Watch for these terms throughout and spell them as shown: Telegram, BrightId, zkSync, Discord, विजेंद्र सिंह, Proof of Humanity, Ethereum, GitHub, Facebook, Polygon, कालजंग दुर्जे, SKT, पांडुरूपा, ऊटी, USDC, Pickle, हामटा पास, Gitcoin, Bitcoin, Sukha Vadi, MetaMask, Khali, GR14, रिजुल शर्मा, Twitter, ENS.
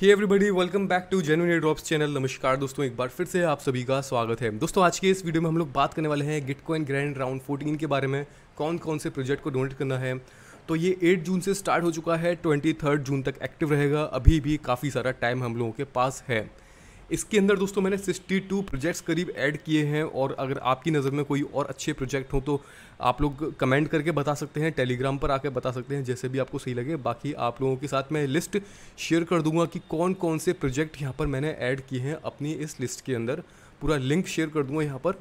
Hey everybody, welcome back to genuine airdrops channel. नमस्कार दोस्तों, एक बार फिर से आप सभी का स्वागत है। दोस्तों, आज के इस वीडियो में हम लोग बात करने वाले हैं गिटकॉइन ग्रैंड राउंड 14 के बारे में, कौन कौन से प्रोजेक्ट को डोनेट करना है। तो ये 8 जून से स्टार्ट हो चुका है, 23 जून तक एक्टिव रहेगा। अभी भी काफ़ी सारा टाइम हम लोगों के पास है। इसके अंदर दोस्तों मैंने 62 प्रोजेक्ट्स करीब ऐड किए हैं, और अगर आपकी नज़र में कोई और अच्छे प्रोजेक्ट हो तो आप लोग कमेंट करके बता सकते हैं, टेलीग्राम पर आकर बता सकते हैं, जैसे भी आपको सही लगे। बाकी आप लोगों के साथ मैं लिस्ट शेयर कर दूंगा कि कौन कौन से प्रोजेक्ट यहाँ पर मैंने ऐड किए हैं अपनी इस लिस्ट के अंदर। पूरा लिंक शेयर कर दूँगा यहाँ पर,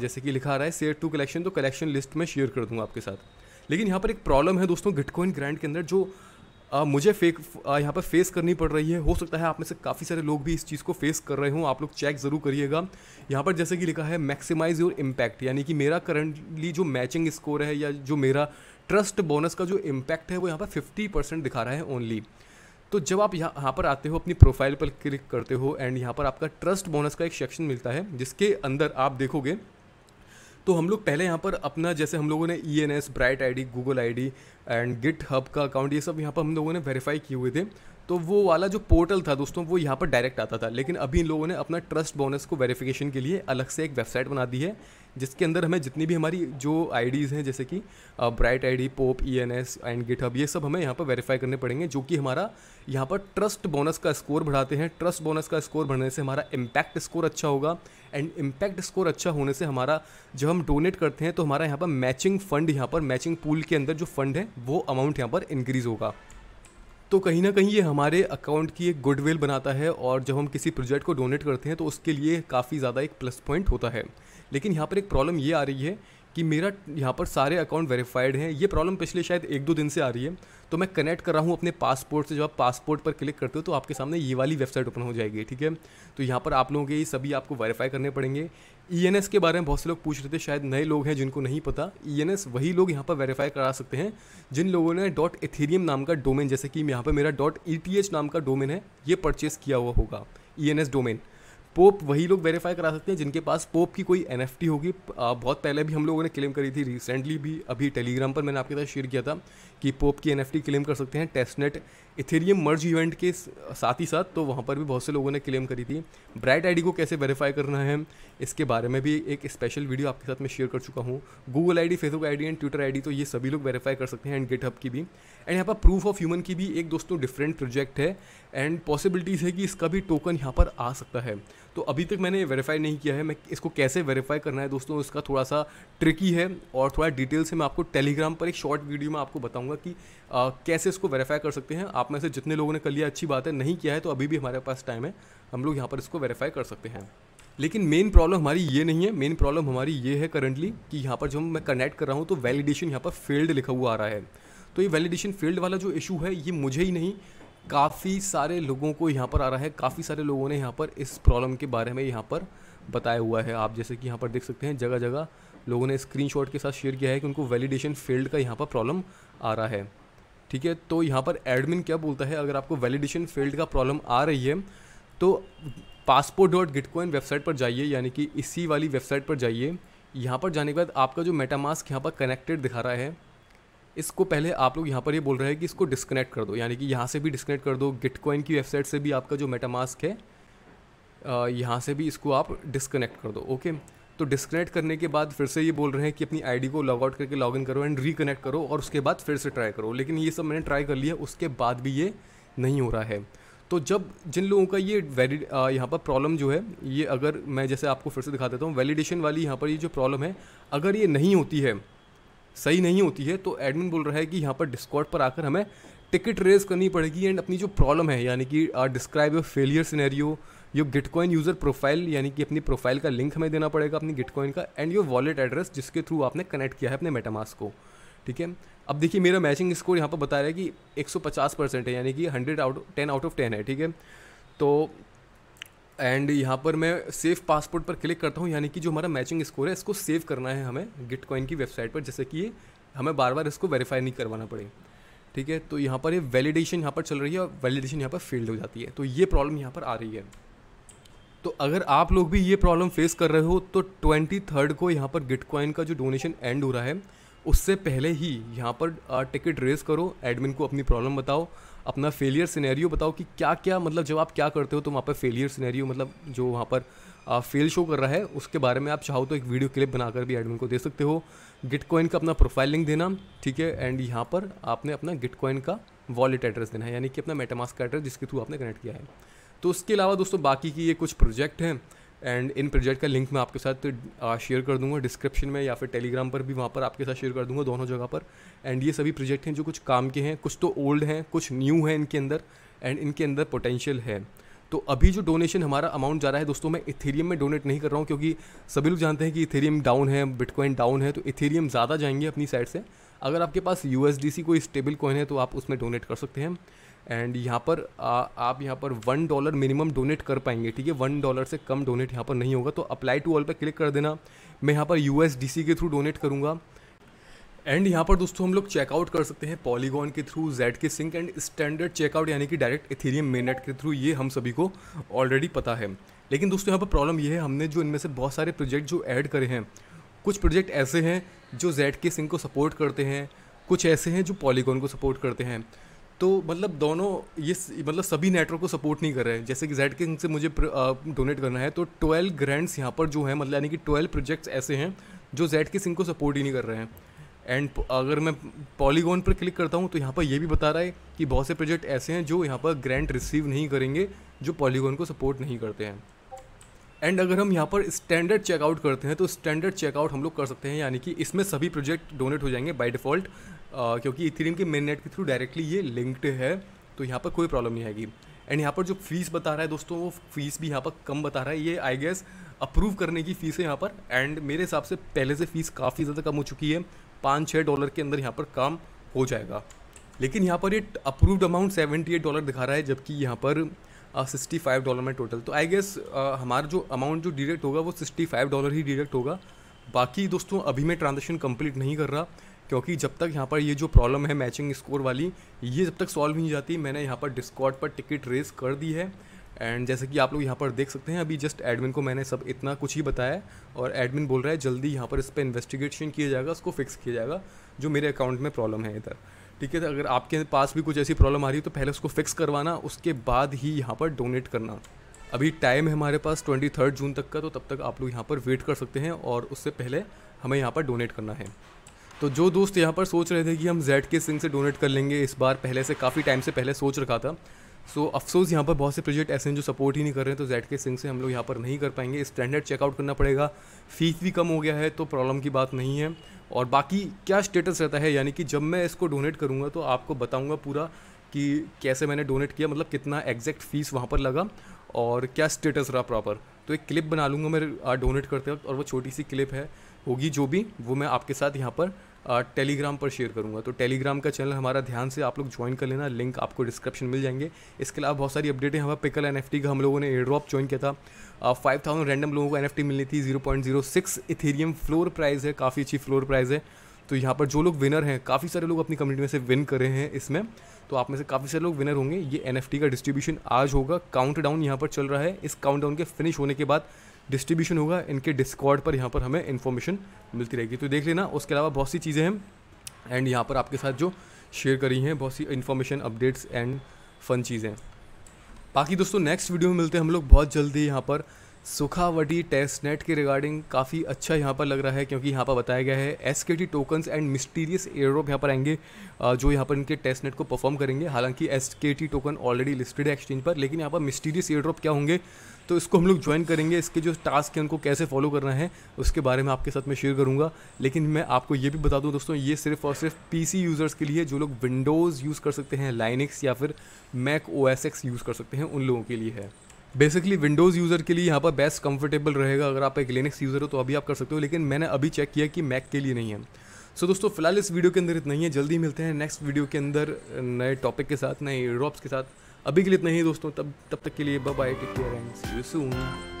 जैसे कि लिखा आ रहा है शेयर टू कलेक्शन, तो कलेक्शन लिस्ट में शेयर कर दूँगा आपके साथ। लेकिन यहाँ पर एक प्रॉब्लम है दोस्तों गिटकॉइन ग्रैंड के अंदर, जो मुझे यहाँ पर फेस करनी पड़ रही है। हो सकता है आप में से काफ़ी सारे लोग भी इस चीज़ को फेस कर रहे हों। आप लोग चेक ज़रूर करिएगा। यहाँ पर जैसे कि लिखा है मैक्सिमाइज़ योर इम्पैक्ट, यानी कि मेरा करंटली जो मैचिंग स्कोर है या जो मेरा ट्रस्ट बोनस का जो इम्पैक्ट है वो यहाँ पर 50% दिखा रहा है ओनली। तो जब आप यहाँ पर आते हो, अपनी प्रोफाइल पर क्लिक करते हो एंड यहाँ पर आपका ट्रस्ट बोनस का एक सेक्शन मिलता है, जिसके अंदर आप देखोगे तो हम लोग पहले यहाँ पर अपना, जैसे हम लोगों ने ENS, bright ID, Google ID and GitHub का अकाउंट, ये सब यहाँ पर हम लोगों ने वेरीफाई किए हुए थे। तो वो वाला जो पोर्टल था दोस्तों वो यहाँ पर डायरेक्ट आता था। लेकिन अभी इन लोगों ने अपना ट्रस्ट बोनस को वेरिफिकेशन के लिए अलग से एक वेबसाइट बना दी है, जिसके अंदर हमें जितनी भी हमारी जो IDs हैं, जैसे कि bright ID, POAP, ENS and GitHub, ये सब हमें यहाँ पर वेरीफाई करने पड़ेंगे, जो कि हमारा यहाँ पर ट्रस्ट बोनस का स्कोर बढ़ाते हैं। ट्रस्ट बोनस का स्कोर बढ़ने से हमारा इम्पैक्ट स्कोर अच्छा होगा, एंड इम्पैक्ट स्कोर अच्छा होने से हमारा, जब हम डोनेट करते हैं तो हमारा यहाँ पर मैचिंग फंड, यहाँ पर मैचिंग पूल के अंदर जो फंड है वो अमाउंट यहाँ पर इंक्रीज़ होगा। तो कहीं ना कहीं ये हमारे अकाउंट की एक गुडविल बनाता है, और जब हम किसी प्रोजेक्ट को डोनेट करते हैं तो उसके लिए काफ़ी ज़्यादा एक प्लस पॉइंट होता है। लेकिन यहाँ पर एक प्रॉब्लम ये आ रही है कि मेरा यहाँ पर सारे अकाउंट वेरीफाइड हैं। ये प्रॉब्लम पिछले शायद 1-2 दिन से आ रही है। तो मैं कनेक्ट कर रहा हूँ अपने पासपोर्ट से। जब आप पासपोर्ट पर क्लिक करते हो तो आपके सामने ये वाली वेबसाइट ओपन हो जाएगी, ठीक है। तो यहाँ पर आप लोगों के सभी आपको वेरीफाई करने पड़ेंगे। ENS के बारे में बहुत से लोग पूछ रहे थे, शायद नए लोग हैं जिनको नहीं पता। ENS वही लोग यहाँ पर वेरीफाई करा सकते हैं जिन लोगों ने .ethereum नाम का डोमेन, जैसे कि यहाँ पर मेरा .eth नाम का डोमेन है, ये परचेस किया हुआ होगा ENS डोमेन। पोप वही लोग वेरीफाई करा सकते हैं जिनके पास पोप की कोई NFT होगी। बहुत पहले भी हम लोगों ने क्लेम करी थी, रिसेंटली भी अभी टेलीग्राम पर मैंने आपके साथ शेयर किया था कि पोप की NFT क्लेम कर सकते हैं टेस्टनेट इथेरियम मर्ज इवेंट के साथ ही साथ। तो वहाँ पर भी बहुत से लोगों ने क्लेम करी थी। ब्राइट ID को कैसे वेरीफाई करना है इसके बारे में भी एक स्पेशल वीडियो आपके साथ मैं शेयर कर चुका हूँ। Google ID, Facebook ID and Twitter ID, तो ये सभी लोग वेरीफाई कर सकते हैं, एंड गिटहब की भी। एंड यहाँ पर प्रूफ ऑफ ह्यूमन की भी एक दोस्तों डिफरेंट प्रोजेक्ट है, एंड पॉसिबिलिटीज़ है कि इसका भी टोकन यहाँ पर आ सकता है। तो अभी तक मैंने वेरीफाई नहीं किया है। मैं इसको कैसे वेरीफाई करना है दोस्तों, इसका थोड़ा सा ट्रिकी है, और थोड़ा डिटेल से मैं आपको टेलीग्राम पर एक शॉर्ट वीडियो में आपको बताऊंगा कि कैसे इसको वेरीफाई कर सकते हैं। आप में से जितने लोगों ने कर लिया अच्छी बात है, नहीं किया है तो अभी भी हमारे पास टाइम है, हम लोग यहाँ पर इसको वेरीफाई कर सकते हैं। लेकिन मेन प्रॉब्लम हमारी ये नहीं है। मेन प्रॉब्लम हमारी ये है करंटली कि यहाँ पर जब मैं कनेक्ट कर रहा हूँ तो वैलिडेशन यहाँ पर फेल्ड लिखा हुआ आ रहा है। तो ये वैलिडेशन फेल्ड वाला जो इशू है, ये मुझे ही नहीं काफ़ी सारे लोगों को यहाँ पर आ रहा है। काफ़ी सारे लोगों ने यहाँ पर इस प्रॉब्लम के बारे में यहाँ पर बताया हुआ है। आप जैसे कि यहाँ पर देख सकते हैं, जगह जगह लोगों ने स्क्रीनशॉट के साथ शेयर किया है कि उनको वैलिडेशन फेल्ड का यहाँ पर प्रॉब्लम आ रहा है, ठीक है। तो यहाँ पर एडमिन क्या बोलता है, अगर आपको वैलिडेशन फेल्ड का प्रॉब्लम आ रही है तो passport.gitcoin वेबसाइट पर जाइए, यानी कि इसी वाली वेबसाइट पर जाइए। यहाँ पर जाने के बाद आपका जो मेटामास्क यहाँ पर कनेक्टेड दिखा रहा है, इसको पहले आप लोग यहाँ पर ये बोल रहे हैं कि इसको डिस्कनेक्ट कर दो, यानी कि यहाँ से भी डिस्कनेक्ट कर दो। गिटकॉइन की वेबसाइट से भी आपका जो मेटामास्क है यहाँ से भी इसको आप डिस्कनेक्ट कर दो, ओके। तो डिस्कनेक्ट करने के बाद फिर से ये बोल रहे हैं कि अपनी आईडी को लॉग आउट करके लॉगिन करो एंड रिकनेक्ट करो, और उसके बाद फिर से ट्राई करो। लेकिन ये सब मैंने ट्राई कर लिया, उसके बाद भी ये नहीं हो रहा है। तो जब जिन लोगों का ये यहाँ पर प्रॉब्लम जो है, ये अगर मैं जैसे आपको फिर से दिखा देता हूँ, वैलिडेशन वाली यहाँ पर ये जो प्रॉब्लम है, अगर ये नहीं होती है, सही नहीं होती है, तो एडमिन बोल रहा है कि यहाँ पर डिस्कॉर्ड पर आकर हमें टिकट रेज करनी पड़ेगी एंड अपनी जो प्रॉब्लम है, यानी कि describe your failure scenario, your Gitcoin user profile, यानी कि अपनी प्रोफाइल का लिंक हमें देना पड़ेगा अपनी गिटकॉइन का, एंड योर वॉलेट एड्रेस जिसके थ्रू आपने कनेक्ट किया है अपने मेटामास्क को, ठीक है। अब देखिए मेरा मैचिंग स्कोर यहाँ पर बता रहा है कि 150% है, यानी कि 10 आउट ऑफ 10 है, ठीक है। तो एंड यहाँ पर मैं सेव पासपोर्ट पर क्लिक करता हूँ, यानी कि जो हमारा मैचिंग स्कोर है इसको सेव करना है हमें गिटकॉइन की वेबसाइट पर, जैसे कि हमें बार बार इसको वेरीफाई नहीं करवाना पड़े, ठीक है। तो यहाँ पर ये वैलिडेशन यहाँ पर चल रही है और वैलिडेशन यहाँ पर फेल्ड हो जाती है, तो ये प्रॉब्लम यहाँ पर आ रही है। तो अगर आप लोग भी ये प्रॉब्लम फेस कर रहे हो तो 23 को यहाँ पर गिटकॉइन का जो डोनेशन एंड हो रहा है उससे पहले ही यहाँ पर टिकट रेज करो, एडमिन को अपनी प्रॉब्लम बताओ, अपना फेलियर सिनेरियो बताओ कि क्या क्या मतलब जब आप क्या करते हो तो वहाँ पर फेलियर सिनेरियो मतलब जो वहाँ पर फेल शो कर रहा है उसके बारे में आप चाहो तो एक वीडियो क्लिप बनाकर भी एडमिन को दे सकते हो। गिटकॉइन का अपना प्रोफाइल लिंक देना, ठीक है, एंड यहाँ पर आपने अपना गिटकॉइन का वॉलेट एड्रेस देना है, यानी कि अपना मेटामास्क का एड्रेस जिसके थ्रू आपने कनेक्ट किया है। तो उसके अलावा दोस्तों बाकी की ये कुछ प्रोजेक्ट हैं एंड इन प्रोजेक्ट का लिंक मैं आपके साथ शेयर कर दूंगा डिस्क्रिप्शन में या फिर टेलीग्राम पर भी, वहाँ पर आपके साथ शेयर कर दूंगा दोनों जगह पर। एंड ये सभी प्रोजेक्ट हैं जो कुछ काम के हैं, कुछ तो ओल्ड हैं, कुछ न्यू हैं इनके अंदर, एंड इनके अंदर पोटेंशियल है। तो अभी जो डोनेशन हमारा अमाउंट जा रहा है दोस्तों, मैं इथेरियम में डोनेट नहीं कर रहा हूँ क्योंकि सभी लोग जानते हैं कि इथेरियम डाउन है, बिटकॉइन डाउन है, तो इथेरियम ज़्यादा जाएंगे अपनी साइड से। अगर आपके पास यूएसडीसी कोई स्टेबल कॉइन है तो आप उसमें डोनेट कर सकते हैं। एंड यहाँ पर आप यहाँ पर $1 मिनिमम डोनेट कर पाएंगे, ठीक है, $1 से कम डोनेट यहाँ पर नहीं होगा। तो अप्लाई टू ऑल पर क्लिक कर देना, मैं यहाँ पर यूएसडीसी के थ्रू डोनेट करूँगा। एंड यहाँ पर दोस्तों हम लोग चेकआउट कर सकते हैं पॉलीगॉन के through, zkSync and standard checkout यानी कि डायरेक्ट इथेरियम मेननेट के थ्रू, ये हम सभी को ऑलरेडी पता है। लेकिन दोस्तों यहाँ पर प्रॉब्लम ये है, हमने जो इनमें से बहुत सारे प्रोजेक्ट जो ऐड करे हैं, कुछ प्रोजेक्ट ऐसे हैं जो zkSync को सपोर्ट करते हैं, कुछ ऐसे हैं जो पॉलीगॉन को सपोर्ट करते हैं। तो मतलब दोनों ये मतलब सभी नेटवर्क को सपोर्ट नहीं कर रहे हैं। जैसे कि zkSync से मुझे डोनेट करना है तो 12 ग्रांट्स यहाँ पर जो है मतलब यानी कि 12 प्रोजेक्ट्स ऐसे हैं जो zkSync को सपोर्ट ही नहीं कर रहे हैं। एंड अगर मैं पॉलीगॉन पर क्लिक करता हूँ तो यहाँ पर ये भी बता रहा है कि बहुत से प्रोजेक्ट ऐसे हैं जो यहाँ पर ग्रांट रिसीव नहीं करेंगे, जो पॉलीगॉन को सपोर्ट नहीं करते हैं। एंड अगर हम यहाँ पर स्टैंडर्ड चेकआउट करते हैं तो स्टैंडर्ड चेकआउट हम लोग कर सकते हैं, यानी कि इसमें सभी प्रोजेक्ट डोनेट हो जाएंगे बाय डिफ़ॉल्ट क्योंकि इथेरियम के मेन नेट के थ्रू डायरेक्टली ये लिंक्ड है, तो यहाँ पर कोई प्रॉब्लम नहीं आएगी। एंड यहाँ पर जो फीस बता रहा है दोस्तों, वो फीस भी यहाँ पर कम बता रहा है, ये आई गेस अप्रूव करने की फ़ीस है यहाँ पर। एंड मेरे हिसाब से पहले से फ़ीस काफ़ी ज़्यादा कम हो चुकी है, $5-6 के अंदर यहाँ पर काम हो जाएगा। लेकिन यहाँ पर ये अप्रूव्ड अमाउंट $78 दिखा रहा है, जबकि यहाँ पर $65 में टोटल। तो आई गेस हमारा जो अमाउंट जो डिडक्ट होगा वो $65 ही डिडक्ट होगा। बाकी दोस्तों अभी मैं ट्रांजेक्शन कंप्लीट नहीं कर रहा क्योंकि जब तक यहाँ पर ये जो प्रॉब्लम है मैचिंग स्कोर वाली, ये जब तक सॉल्व नहीं जाती, मैंने यहाँ पर डिस्कॉर्ड पर टिकट रेस कर दी है। एंड जैसे कि आप लोग यहाँ पर देख सकते हैं, अभी जस्ट एडमिन को मैंने सब इतना कुछ ही बताया और एडमिन बोल रहा है जल्दी यहाँ पर इस पर इन्वेस्टिगेशन किया जाएगा, उसको फिक्स किया जाएगा जो मेरे अकाउंट में प्रॉब्लम है इधर, ठीक है। तो अगर आपके पास भी कुछ ऐसी प्रॉब्लम आ रही है तो पहले उसको फिक्स करवाना, उसके बाद ही यहाँ पर डोनेट करना। अभी टाइम है हमारे पास 23 जून तक का, तो तब तक आप लोग यहाँ पर वेट कर सकते हैं और उससे पहले हमें यहाँ पर डोनेट करना है। तो जो दोस्त यहाँ पर सोच रहे थे कि हम zkSync से डोनेट कर लेंगे इस बार, पहले से काफ़ी टाइम से पहले सोच रखा था, सो अफसोस यहाँ पर बहुत से प्रोजेक्ट ऐसे हैं जो सपोर्ट ही नहीं कर रहे हैं, तो zkSync से हम लोग यहाँ पर नहीं कर पाएंगे। स्टैंडर्ड चेकआउट करना पड़ेगा, फीस भी कम हो गया है तो प्रॉब्लम की बात नहीं है। और बाकी क्या स्टेटस रहता है, यानी कि जब मैं इसको डोनेट करूँगा तो आपको बताऊँगा पूरा कि कैसे मैंने डोनेट किया, मतलब कितना एग्जैक्ट फीस वहाँ पर लगा और क्या स्टेटस रहा प्रॉपर। तो एक क्लिप बना लूँगा मैं डोनेट करते वक्त, और वो छोटी सी क्लिप है होगी जो भी, वो मैं आपके साथ यहाँ पर टेलीग्राम पर शेयर करूँगा। तो टेलीग्राम का चैनल हमारा ध्यान से आप लोग ज्वाइन कर लेना, लिंक आपको डिस्क्रिप्शन मिल जाएंगे। इसके अलावा बहुत सारी अपडेट है। हमारा पिकल एनएफटी का हम लोगों ने एयर ड्रॉप ज्वाइन किया था, 5000 रैंडम लोगों को एनएफटी मिली थी, 0.06 इथेरियम फ्लोर प्राइस है, काफ़ी अच्छी फ्लोर प्राइस है। तो यहाँ पर जो लोग विनर हैं, काफ़ी सारे लोग अपनी कम्युनिटी में से विन कर रहे हैं इसमें, तो आप में से काफ़ी सारे लोग विनर होंगे। ये एनएफटी का डिस्ट्रीब्यूशन आज होगा, काउंटडाउन यहाँ पर चल रहा है, इस काउंटडाउन के फिनिश होने के बाद डिस्ट्रीब्यूशन होगा। इनके डिस्कॉर्ड पर यहाँ पर हमें इन्फॉर्मेशन मिलती रहेगी, तो देख लेना। उसके अलावा बहुत सी चीज़ें हैं एंड यहाँ पर आपके साथ जो शेयर करी हैं, बहुत सी इन्फॉर्मेशन, अपडेट्स एंड फन चीज़ें। बाकी दोस्तों नेक्स्ट वीडियो में मिलते हैं हम लोग बहुत जल्दी। यहाँ पर सुखा वडी टेस्ट नेट के रिगार्डिंग काफ़ी अच्छा यहाँ पर लग रहा है क्योंकि यहाँ पर बताया गया है SKT tokens and mysterious airdrop यहाँ पर आएंगे जो यहाँ पर इनके टेस्ट नेट को परफॉर्म करेंगे। हालांकि SKT टोकन ऑलरेडी लिस्टेड है एक्सचेंज पर, लेकिन यहाँ पर मिस्टीरियस एयरड्रॉप क्या होंगे तो इसको हम लोग ज्वाइन करेंगे। इसके जो टास्क हैं उनको कैसे फॉलो करना है उसके बारे में आपके साथ मैं शेयर करूँगा। लेकिन मैं आपको ये भी बता दूँ दोस्तों, ये सिर्फ और सिर्फ PC यूज़र्स के लिए, जो लोग विंडोज़ यूज़ कर सकते हैं, लाइनिक्स या फिर मैक OSX यूज़ कर सकते हैं, उन लोगों के लिए है। बेसिकली विंडोज़ यूज़र के लिए यहाँ पर बेस्ट कंफर्टेबल रहेगा। अगर आप एक लिनक्स यूज़र हो तो अभी आप कर सकते हो, लेकिन मैंने अभी चेक किया कि मैक के लिए नहीं है। सो दोस्तों फिलहाल इस वीडियो के अंदर इतना ही है, जल्दी मिलते हैं नेक्स्ट वीडियो के अंदर नए टॉपिक के साथ, नए ड्रॉप्स के साथ। अभी के लिए इतना ही दोस्तों, तब तक के लिए bye bye, take care and see you soon.